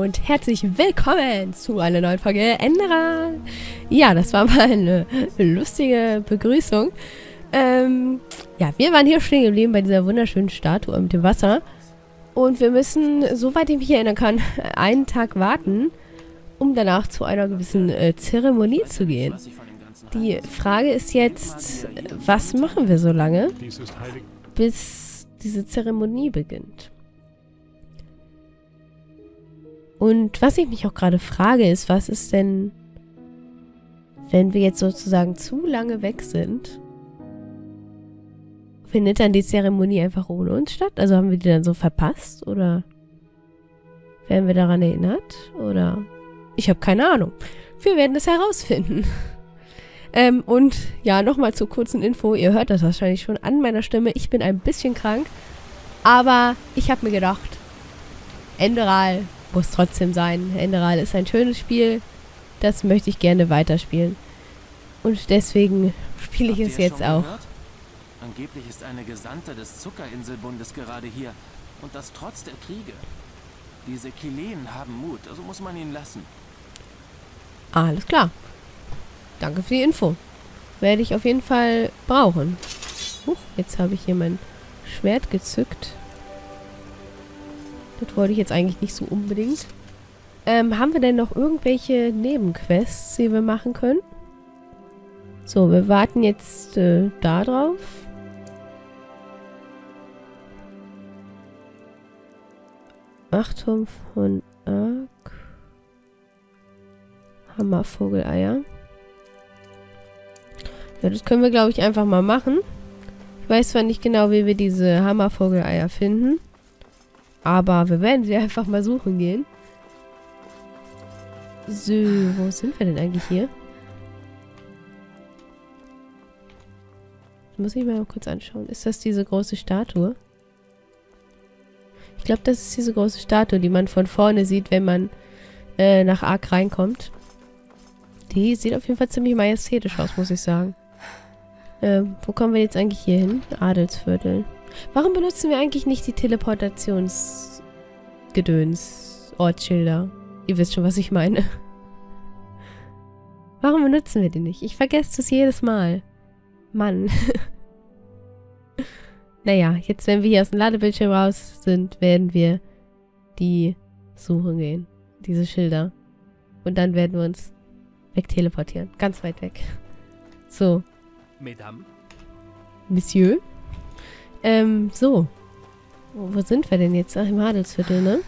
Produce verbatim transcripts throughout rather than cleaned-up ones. und herzlich willkommen zu einer neuen Folge Enderal. Ja, das war mal eine lustige Begrüßung. Ähm, ja, wir waren hier stehen geblieben bei dieser wunderschönen Statue mit dem Wasser. Und wir müssen, soweit ich mich erinnern kann, einen Tag warten, um danach zu einer gewissen äh, Zeremonie zu gehen. Die Frage ist jetzt, was machen wir so lange, bis diese Zeremonie beginnt? Und was ich mich auch gerade frage, ist, was ist denn, wenn wir jetzt sozusagen zu lange weg sind? Findet dann die Zeremonie einfach ohne uns statt? Also haben wir die dann so verpasst? Oder werden wir daran erinnert? Oder? Ich habe keine Ahnung. Wir werden es herausfinden. Ähm, und ja, nochmal zur kurzen Info. Ihr hört das wahrscheinlich schon an meiner Stimme. Ich bin ein bisschen krank. Aber ich habe mir gedacht, Enderal muss trotzdem sein. Enderal ist ein schönes Spiel. Das möchte ich gerne weiterspielen. Und deswegen spiele ich es jetzt auch. Angeblich ist eine Gesandte des Zuckerinselbundes gerade hier. Und das trotz der Kriege. Diese Kilen haben Mut, also muss man ihn lassen. Alles klar. Danke für die Info. Werde ich auf jeden Fall brauchen. Huch, jetzt habe ich hier mein Schwert gezückt. Das wollte ich jetzt eigentlich nicht so unbedingt. Ähm, haben wir denn noch irgendwelche Nebenquests, die wir machen können? So, wir warten jetzt äh, da drauf. Achtung von Ark. Hammervogeleier. Ja, das können wir, glaube ich, einfach mal machen. Ich weiß zwar nicht genau, wie wir diese Hammervogeleier finden. Aber wir werden sie einfach mal suchen gehen. So, wo sind wir denn eigentlich hier? Das muss ich mal kurz anschauen. Ist das diese große Statue? Ich glaube, das ist diese große Statue, die man von vorne sieht, wenn man äh, nach Ark reinkommt. Die sieht auf jeden Fall ziemlich majestätisch aus, muss ich sagen. Ähm, wo kommen wir jetzt eigentlich hier hin? Adelsviertel. Warum benutzen wir eigentlich nicht die Teleportationsgedöns-Ortsschilder? Ihr wisst schon, was ich meine. Warum benutzen wir die nicht? Ich vergesse das jedes Mal. Mann. Naja, jetzt, wenn wir hier aus dem Ladebildschirm raus sind, werden wir die suchen gehen. Diese Schilder. Und dann werden wir uns wegteleportieren. Ganz weit weg. So. Madame. Monsieur. Ähm, so. Wo sind wir denn jetzt? Ach, im Adelsviertel, ne?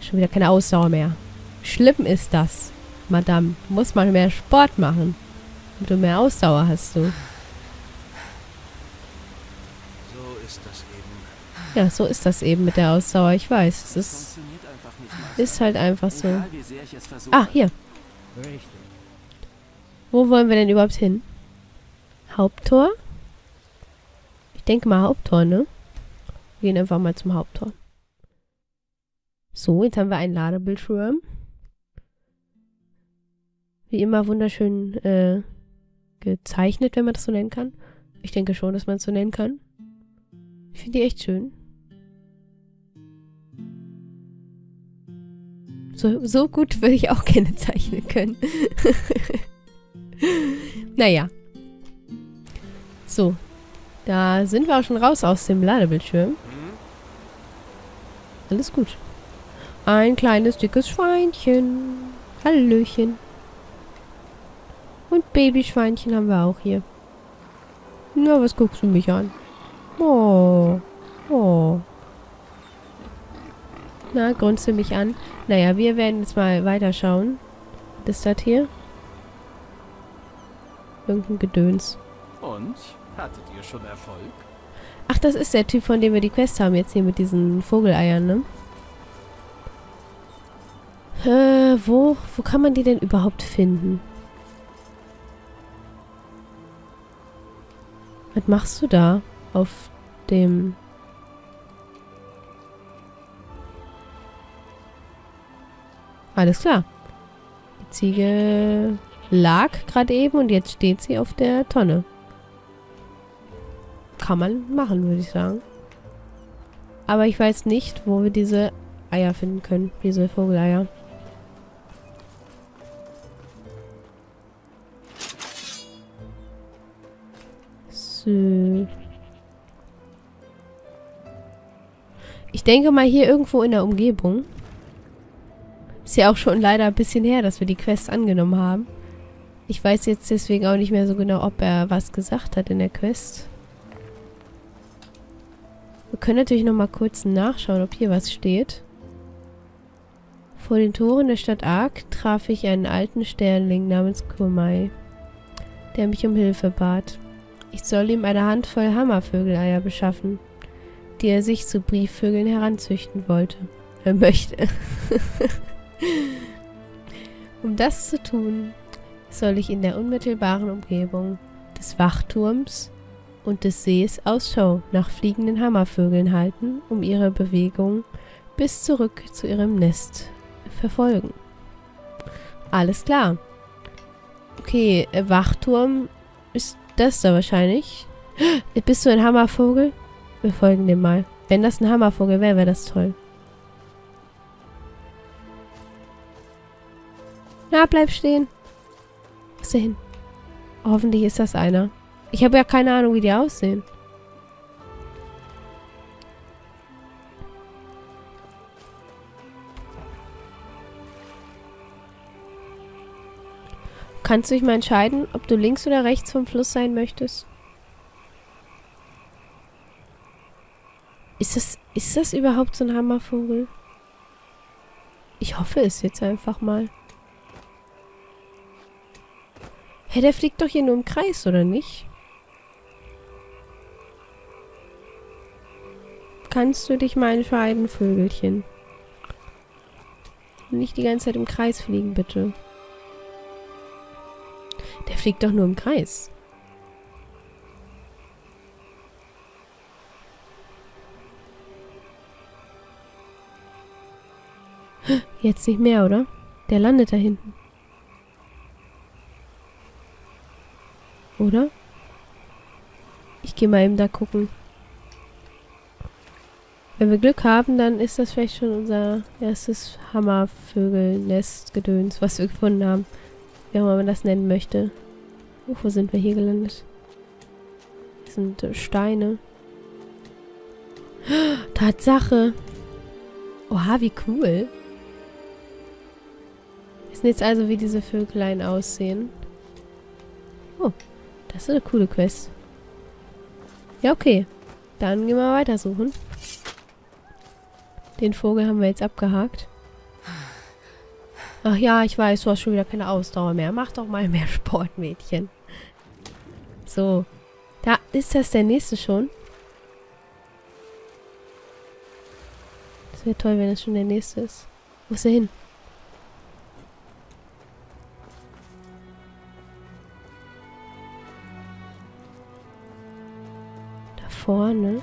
Schon wieder keine Ausdauer mehr. Schlimm ist das, Madame. Muss man mehr Sport machen. Und du mehr Ausdauer hast du. So ist das eben. Ja, so ist das eben mit der Ausdauer. Ich weiß. Es ist, ist halt einfach so. Ah, hier. Wo wollen wir denn überhaupt hin? Haupttor? Ich denke mal Haupttor, ne? Wir gehen einfach mal zum Haupttor. So, jetzt haben wir einen Ladebildschirm. Wie immer wunderschön äh, gezeichnet, wenn man das so nennen kann. Ich denke schon, dass man es so nennen kann. Ich finde die echt schön. So, so gut würde ich auch gerne zeichnen können. Naja. So. Da sind wir auch schon raus aus dem Ladebildschirm. Alles gut. Ein kleines, dickes Schweinchen. Hallöchen. Und Babyschweinchen haben wir auch hier. Na, was guckst du mich an? Oh. Oh. Na, grunzel mich an. Naja, wir werden jetzt mal weiterschauen. Was ist das hier? Irgendein Gedöns. Und? Hattet ihr schon Erfolg? Ach, das ist der Typ, von dem wir die Quest haben, jetzt hier mit diesen Vogeleiern, ne? Äh, wo, wo kann man die denn überhaupt finden? Was machst du da auf dem... Alles klar. Die Ziege lag gerade eben und jetzt steht sie auf der Tonne. Kann man machen, würde ich sagen. Aber ich weiß nicht, wo wir diese Eier finden können. Diese Vogeleier. So. Ich denke mal hier irgendwo in der Umgebung. Ist ja auch schon leider ein bisschen her, dass wir die Quest angenommen haben. Ich weiß jetzt deswegen auch nicht mehr so genau, ob er was gesagt hat in der Quest. Wir können natürlich nochmal kurz nachschauen, ob hier was steht. Vor den Toren der Stadt Ark traf ich einen alten Sternling namens Kurmai, der mich um Hilfe bat. Ich soll ihm eine Handvoll Hammervögeleier beschaffen, die er sich zu Briefvögeln heranzüchten wollte. Er möchte. Um das zu tun, soll ich in der unmittelbaren Umgebung des Wachturms und des Sees Ausschau nach fliegenden Hammervögeln halten, um ihre Bewegung bis zurück zu ihrem Nest verfolgen. Alles klar. Okay, Wachturm ist das da wahrscheinlich. Bist du ein Hammervogel? Wir folgen dem mal. Wenn das ein Hammervogel wäre, wäre das toll. Na, bleib stehen. Wo ist der hin? Hoffentlich ist das einer. Ich habe ja keine Ahnung, wie die aussehen. Kannst du dich mal entscheiden, ob du links oder rechts vom Fluss sein möchtest? Ist das, ist das überhaupt so ein Hammervogel? Ich hoffe es jetzt einfach mal. Hä, der fliegt doch hier nur im Kreis, oder nicht? Kannst du dich mal entscheiden, Vögelchen? Nicht die ganze Zeit im Kreis fliegen, bitte. Der fliegt doch nur im Kreis. Jetzt nicht mehr, oder? Der landet da hinten. Oder? Ich gehe mal eben da gucken. Wenn wir Glück haben, dann ist das vielleicht schon unser erstes Hammervögelnest-Gedöns, was wir gefunden haben. Wie auch immer man das nennen möchte. Oh, wo sind wir hier gelandet? Das sind äh, Steine. Oh, Tatsache! Oha, wie cool! Wir wissen jetzt also, wie diese Vögelein aussehen. Oh, das ist eine coole Quest. Ja, okay. Dann gehen wir weiter suchen. Den Vogel haben wir jetzt abgehakt. Ach ja, ich weiß, du hast schon wieder keine Ausdauer mehr. Mach doch mal mehr Sport, Mädchen. So. Da ist das der nächste schon. Das wäre toll, wenn das schon der nächste ist. Wo ist er hin? Da vorne.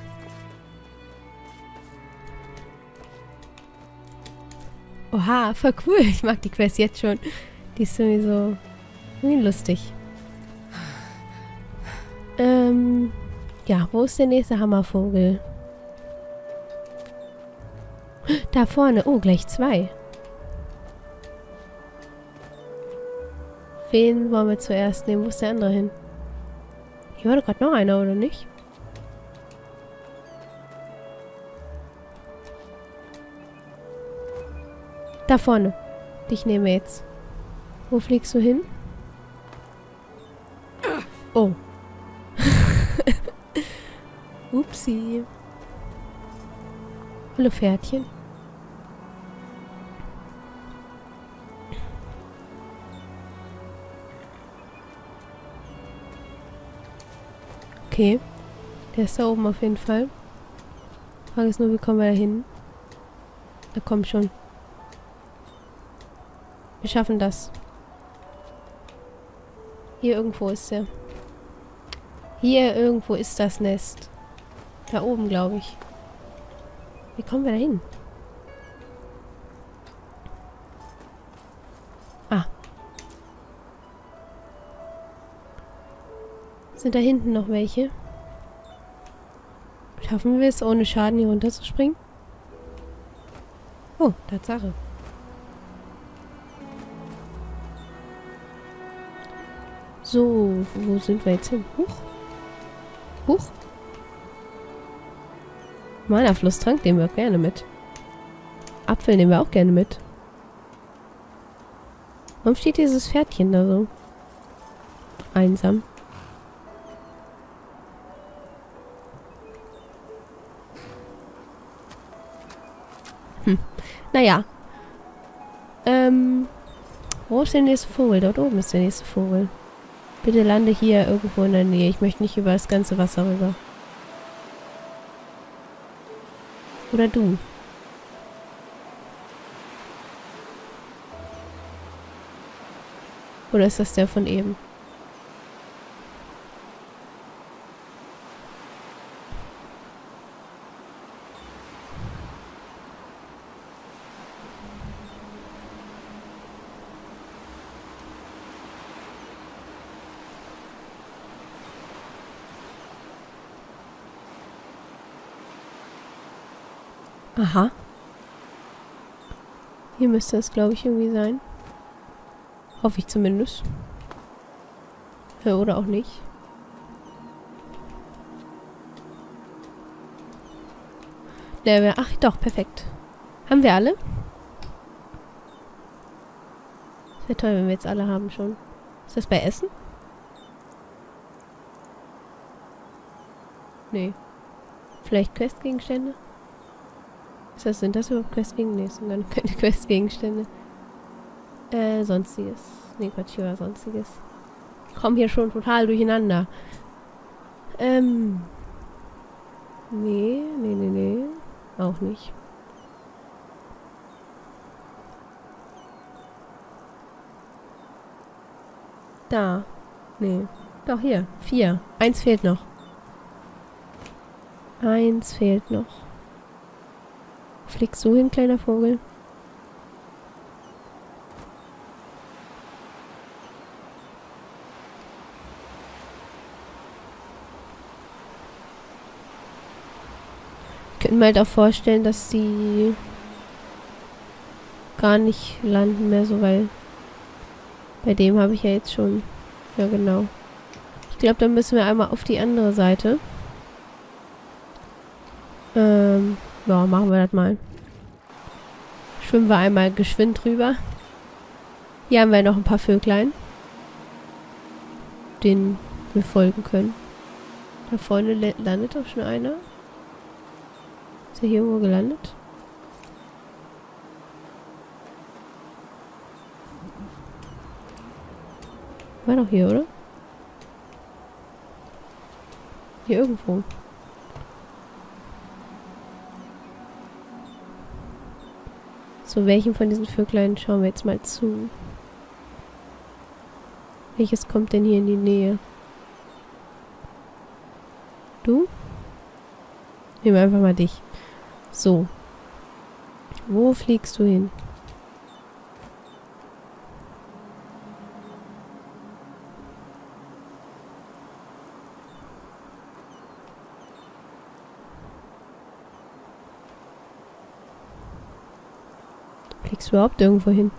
Oha, voll cool. Ich mag die Quest jetzt schon. Die ist sowieso irgendwie lustig. Ähm, ja, wo ist der nächste Hammervogel? Da vorne. Oh, gleich zwei. Wen wollen wir zuerst nehmen? Wo ist der andere hin? Hier war doch gerade noch einer, oder nicht? Da vorne. Dich nehmen wir jetzt. Wo fliegst du hin? Oh. Upsi. Hallo, Pferdchen. Okay. Der ist da oben auf jeden Fall. Die Frage ist nur, wie kommen wir da hin? Da kommt schon. Wir schaffen das. Hier irgendwo ist er. Hier irgendwo ist das Nest. Da oben, glaube ich. Wie kommen wir da hin? Ah. Sind da hinten noch welche? Schaffen wir es, ohne Schaden hier runter zu springen? Oh, Tatsache. So, wo sind wir jetzt hin? Huch. Huch. Meiner Flusstrank nehmen wir auch gerne mit. Apfel nehmen wir auch gerne mit. Warum steht dieses Pferdchen da so? Einsam. Hm. Naja. Ähm. Wo ist der nächste Vogel? Dort oben ist der nächste Vogel. Bitte lande hier irgendwo in der Nähe. Ich möchte nicht über das ganze Wasser rüber. Oder du. Oder ist das der von eben? Aha. Hier müsste es, glaube ich, irgendwie sein. Hoffe ich zumindest. Ja, oder auch nicht. Der wäre... Ach doch, perfekt. Haben wir alle? Wäre toll, wenn wir jetzt alle haben schon. Ist das bei Essen? Nee. Vielleicht Questgegenstände? Das, sind das überhaupt Questgegenstände? Nee, das sind dann keine Questgegenstände. Äh, sonstiges. Nee, Quatsch, hier war sonstiges. Ich komm hier schon total durcheinander. Ähm. Nee, nee, nee, nee. Auch nicht. Da. Nee. Doch, hier. Vier. Eins fehlt noch. Eins fehlt noch. Fliegst du hin, kleiner Vogel? Ich könnte mir halt auch vorstellen, dass die gar nicht landen mehr so, weil bei dem habe ich ja jetzt schon... Ja, genau. Ich glaube, dann müssen wir einmal auf die andere Seite. Ähm... Ja, machen wir das mal. Schwimmen wir einmal geschwind drüber. Hier haben wir noch ein paar Vöglein, denen wir folgen können. Da vorne landet auch schon einer. Ist er hier irgendwo gelandet? War doch hier, oder? Hier irgendwo. So, welchen von diesen Vöglein schauen wir jetzt mal zu? Welches kommt denn hier in die Nähe? Du? Nehmen wir einfach mal dich. So. Wo fliegst du hin? Fliegst du überhaupt irgendwo hin?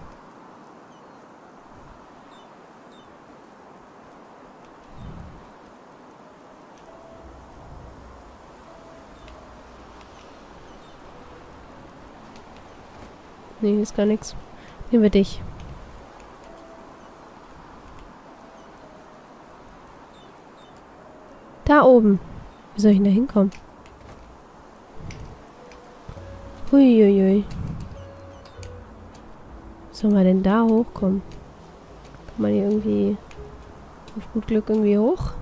Nee, ist gar nichts. Nehmen wir dich. Da oben. Wie soll ich denn da hinkommen? Huiuiui. Sollen wir denn da hochkommen? Kann man hier irgendwie auf gut Glück irgendwie hoch?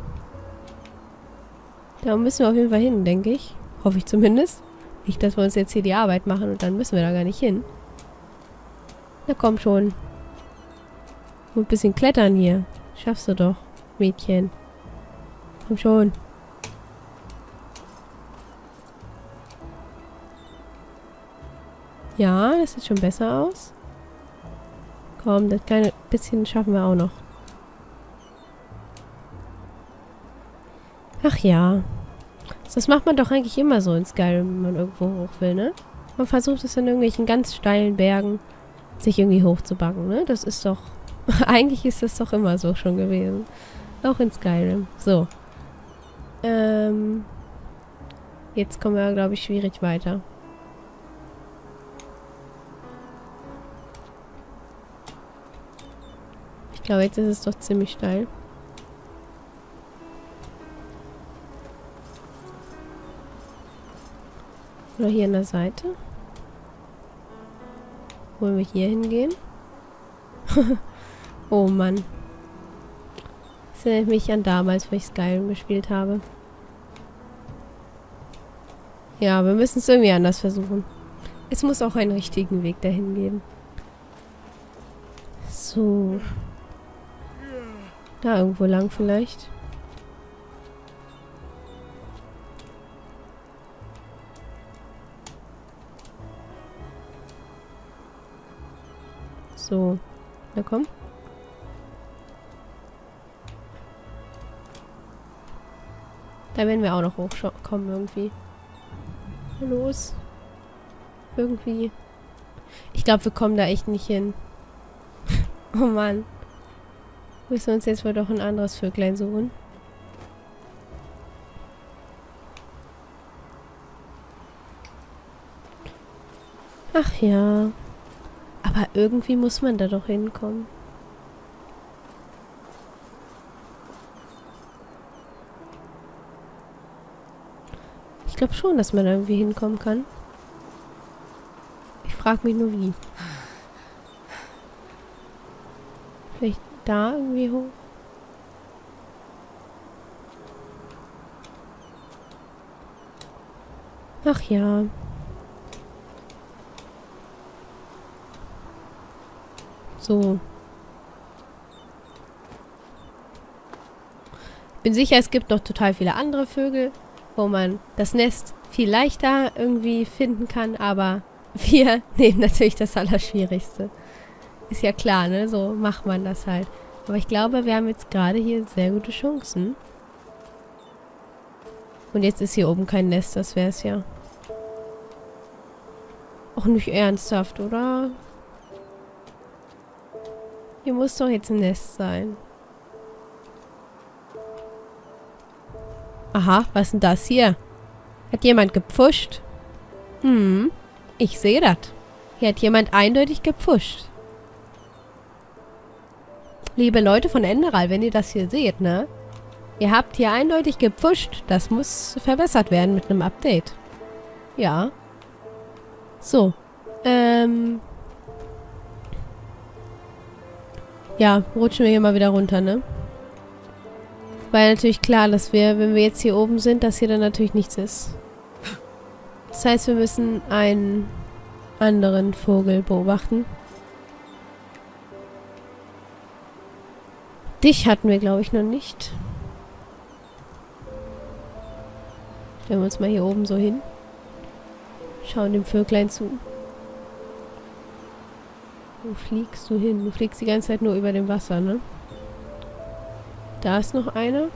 Da müssen wir auf jeden Fall hin, denke ich. Hoffe ich zumindest. Nicht, dass wir uns jetzt hier die Arbeit machen und dann müssen wir da gar nicht hin. Na komm schon. Nur ein bisschen klettern hier. Schaffst du doch, Mädchen. Komm schon. Ja, das sieht schon besser aus. Komm, das kleine bisschen schaffen wir auch noch. Ach ja. Das macht man doch eigentlich immer so in Skyrim, wenn man irgendwo hoch will, ne? Man versucht es in irgendwelchen ganz steilen Bergen, sich irgendwie hochzubacken, ne? Das ist doch... Eigentlich ist das doch immer so schon gewesen. Auch in Skyrim. So. Ähm... Jetzt kommen wir, glaube ich, schwierig weiter. Ich glaube, jetzt ist es doch ziemlich steil. Oder hier an der Seite. Wollen wir hier hingehen? Oh Mann. Das erinnert mich an damals, wo ich Skyrim gespielt habe. Ja, wir müssen es irgendwie anders versuchen. Es muss auch einen richtigen Weg dahin geben. So. Da irgendwo lang vielleicht. So. Na komm. Da werden wir auch noch hochkommen irgendwie. Los. Irgendwie. Ich glaube, wir kommen da echt nicht hin. Oh Mann. Müssen wir uns jetzt wohl doch ein anderes Vöglein suchen. Ach ja. Aber irgendwie muss man da doch hinkommen. Ich glaube schon, dass man da irgendwie hinkommen kann. Ich frage mich nur, wie. Vielleicht da irgendwie hoch? Ach ja. So. Ich bin sicher, es gibt noch total viele andere Vögel, wo man das Nest viel leichter irgendwie finden kann, aber wir nehmen natürlich das Allerschwierigste. Ist ja klar, ne? So macht man das halt. Aber ich glaube, wir haben jetzt gerade hier sehr gute Chancen. Und jetzt ist hier oben kein Nest, das wäre es ja. Auch nicht ernsthaft, oder? Hier muss doch jetzt ein Nest sein. Aha, was ist denn das hier? Hat jemand gepfuscht? Hm, ich sehe das. Hier hat jemand eindeutig gepfuscht. Liebe Leute von Enderal, wenn ihr das hier seht, ne? Ihr habt hier eindeutig gepfuscht. Das muss verbessert werden mit einem Update. Ja. So. Ähm. Ja, rutschen wir hier mal wieder runter, ne? Weil natürlich klar, dass wir, wenn wir jetzt hier oben sind, dass hier dann natürlich nichts ist. Das heißt, wir müssen einen anderen Vogel beobachten. Dich hatten wir, glaube ich, noch nicht. Stellen wir uns mal hier oben so hin. Schauen dem Vöglein zu. Wo fliegst du hin? Du fliegst die ganze Zeit nur über dem Wasser, ne? Da ist noch einer.